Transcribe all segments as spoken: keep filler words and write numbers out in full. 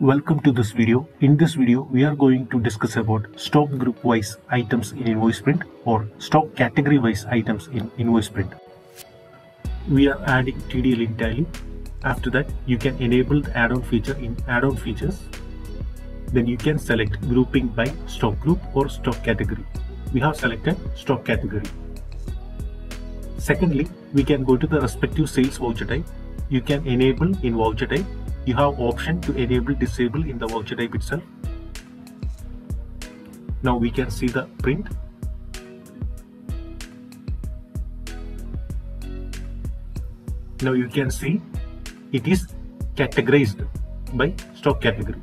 Welcome to this video. In this video, we are going to discuss about stock group wise items in invoice print or stock category wise items in invoice print. We are adding T D L in tally. After that, you can enable the add-on feature in add-on features. Then you can select grouping by stock group or stock category. We have selected stock category. Secondly, we can go to the respective sales voucher type. You can enable in voucher type. You have option to enable, disable in the voucher type itself. Now we can see the print. Now you can see it is categorized by stock category.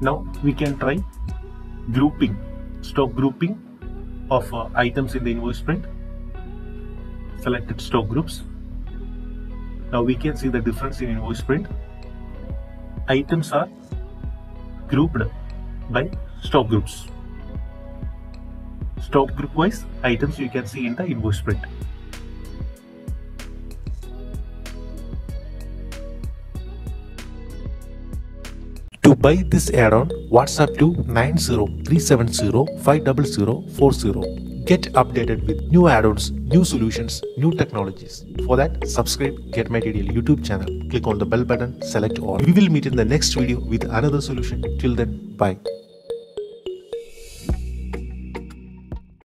Now we can try grouping, stock grouping of uh, items in the invoice print. Selected stock groups. Now we can see the difference in invoice print. Items are grouped by stock groups. Stock group wise items you can see in the invoice print. To buy this add-on, WhatsApp to nine zero three seven zero five zero zero four zero. Get updated with new add-ons, new solutions, new technologies. For that, subscribe GetMyTDL YouTube channel. Click on the bell button, select all. We will meet in the next video with another solution. Till then, bye.